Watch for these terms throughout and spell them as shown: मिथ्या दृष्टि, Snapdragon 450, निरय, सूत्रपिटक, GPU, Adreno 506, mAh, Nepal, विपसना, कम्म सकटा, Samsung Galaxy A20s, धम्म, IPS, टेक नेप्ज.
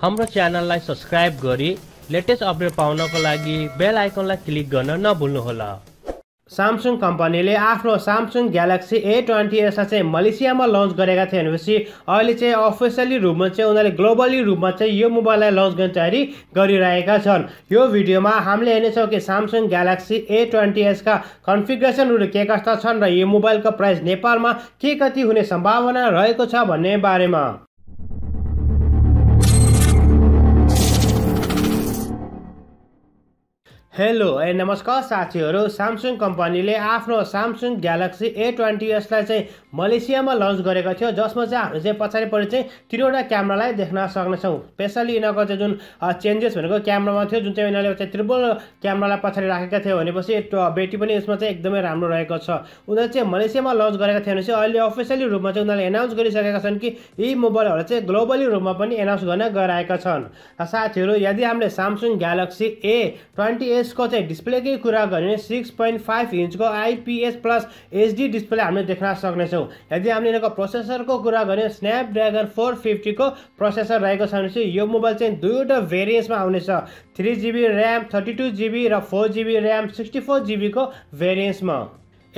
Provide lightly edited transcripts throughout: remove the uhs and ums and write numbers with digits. हाम्रो च्यानललाई सब्स्क्राइब गरी लेटेस्ट अपडेट पाउनको लागि बेल आइकनलाई क्लिक गर्न नभुल्नुहोला। Samsung कम्पनीले आफ्नो Samsung Galaxy A20s चाहिँ मलेसियामा लन्च गरेका थिए भनेपछि अहिले चाहिँ अफिसियली रूपमा चाहिँ उनीले ग्लोबली रूपमा चाहिँ यो मोबाइललाई लन्च गर्ने तयारी गरिरहेका छन्। यो भिडियोमा हामीले हेर्नेछौं कि Samsung Galaxy A20s का कन्फिगरेसनहरु के कस्ता छन् र यो मोबाइलको प्राइस नेपालमा के कति हुने सम्भावना रहेको छ भन्ने बारेमा। हेलो ए नमस्कार साथीहरु, Samsung कम्पनीले आफ्नो Samsung Galaxy A20s लाई चाहिँ मलेसियामा लन्च गरेको थियो, जसमा चाहिँ हामी चाहिँ पछाडीपटि चाहिँ तीनवटा क्यामेरालाई देख्न सक्ने छौं। स्पेशली यिनको चाहिँ जुन चेन्जेस भनेको क्यामेरामा थियो, जुन चाहिँ उनीहरूले चाहिँ ट्रिपल क्यामेरालाई पछाडी राखेका थिए भनेपछि ब्याट्री पनि यसमा चाहिँ एकदमै राम्रो रहेको छ। उनीहरूले चाहिँ मलेसियामा लन्च गरेका थिए भनेपछि अहिले अफिसियली रूपमा चाहिँ उनीहरूले एनाउन्स गरिसकेका छन् कि यी मोबाइलहरु चाहिँ ग्लोबली रूपमा पनि एनाउन्स गर्न गएका छन्। साथीहरु, यदि हामीले Samsung Galaxy A20s इसको चाहिँ डिस्प्ले की कुरा गर्ने 6.5 इंच को IPS प्लस HD डिस्प्ले हामीले देख्न सक्ने छौं। यदि हामीले यसको प्रोसेसर को कुरा गर्ने Snapdragon 450 को प्रोसेसर रहेको छ भने यो मोबाइल चाहिँ दुईवटा भेरिएन्स मा आउने छ, 3GB RAM 32GB र 4GB RAM 64GB को भेरिएन्स मा।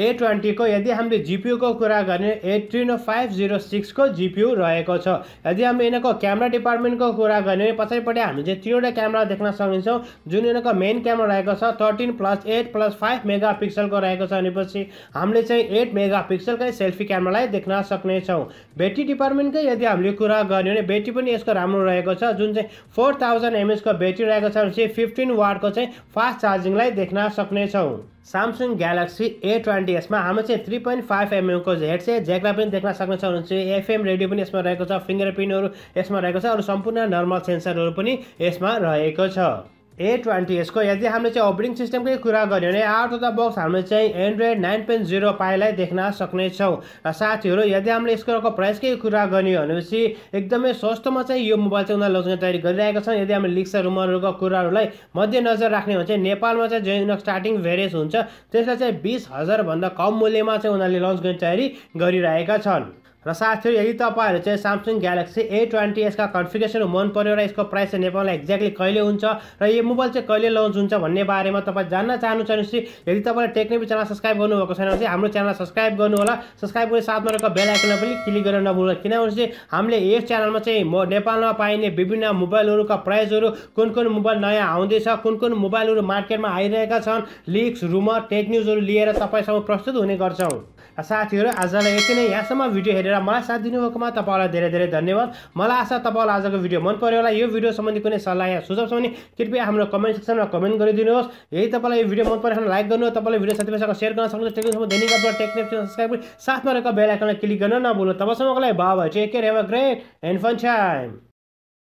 A20 को यदि हामीले GPU को कुरा गर्ने Adreno 506 को GPU रहेको छ। यदि हामीले यिनको क्यामेरा डिपार्टमेन्ट को कुरा गर्ने पछिपटि हामीले तीनवटा क्यामेरा देख्न सक्छौं, जुन यिनको मेन क्यामेरा रहेको छ 13+8+5 मेगापिक्सल को रहेको छ भनेपछि हामीले चाहिँ 8 मेगापिक्सल कै सेल्फी क्यामेरालाई देख्न सक्ने छौं। ब्याट्री डिपार्टमेन्ट कै यदि हामीले कुरा गर्ने भने ब्याट्री पनि यसको राम्रो रहेको छ, जुन चाहिँ 4000 mAh को ब्याट्री रहेको छ भने 15 वाट को चाहिँ फास्ट चार्जिङ लाई देख्न सक्ने छौं। Samsung Galaxy A20s मा हामी चाहिँ 3.5mm को हेडसेट ज्याकलाई पनि देख्न सक्ने छौं। FM रेडियो पनि यसमा रहेको छ, फिंगरप्रिन्टहरु यसमा रहेको छ, अरु सम्पूर्ण नर्मल सेन्सरहरु पनि यसमा रहेको छ। A20s को यदि हामीले चाहिँ अपरेटिङ सिस्टमकै कुरा गर्यो भने आउट अफ द बक्स हामीले चाहिँ Android 9.0 पाइलाई देख्न सक्ने छौं। र साथीहरु, यदि हामीले यसको प्राइसकै कुरा गर्ने हो भनेपछि एकदमै सस्तोमा चाहिँ यो मोबाइल चाहिँ उनीहरुले लन्च गर्ने तयारी गरिरहेका छन्। यदि हामीले लिक्स रुमरहरुको कुराहरुलाई मध्यनजर राख्ने हो भने चाहिँ नेपालमा चाहिँ जुन स्टार्टिङ भेरिएन्स हुन्छ त्यसलाई चाहिँ 20000 भन्दा कम मूल्यमा चाहिँ उनीहरुले लन्च गर्ने तयारी गरिरहेका छन्। र साथीहरु, यदि तपाईहरु चाहिँ Samsung Galaxy A20s का कन्फिगरेसन मन पर्यो र यसको प्राइस चाहिँ नेपालमा एक्ज्याक्टली कहिले हुन्छ र यो मोबाइल चाहिँ कहिले लन्च हुन्छ भन्ने बारेमा तपाईं जान्न चाहनुहुन्छ भने यदि तपाईले टेक नेप्ज च्यानल सब्स्क्राइब गर्नु भएको छैन भने हाम्रो च्यानल सब्स्क्राइब गर्नु होला। सब्स्क्राइब गरे साथमा रहेको बेल आइकनमा पनि क्लिक गर्न नभुल्नु, किनभने हामीले यस च्यानलमा चाहिँ नेपालमा पाइने विभिन्न मोबाइलहरुका प्राइसहरु, कुन-कुन मोबाइल नयाँ आउँदै छ, कुन-कुन मोबाइलहरु मार्केटमा आइरहेका छन्, लिक्स रुमर टेक न्यूजहरु लिएर तपाईंसँग प्रस्तुत हुने गर्छौं। साथीहरु, आजलाई यति नै। यहाँसम्म भिडियो हेरेर मलाई साथ दिनुभएकोमा तपाईहरुलाई धेरै-धेरै धन्यवाद। मलाई आशा तपाईहरुलाई आजको भिडियो मन पर्यो होला। यो भिडियो सम्बन्धी कुनै सल्लाह या सुझाव छ भने कृपया हाम्रो कमेन्ट सेक्सनमा कमेन्ट गरिदिनुहोस्। यदि तपाईलाई यो भिडियो मन परेछ भने लाइक गर्नु, तपाईले भिडियो साथीभाइसँग सेयर गर्न सक्नुहुन्छ। त्यसैले दैनिक अपडेट टेक नेप्ज सब्स्क्राइब गरी साथमा रहेको बेल आइकनलाई क्लिक गर्न नभुल्नु। तबसम्मको लागि bye bye, take care, have a great and fun time.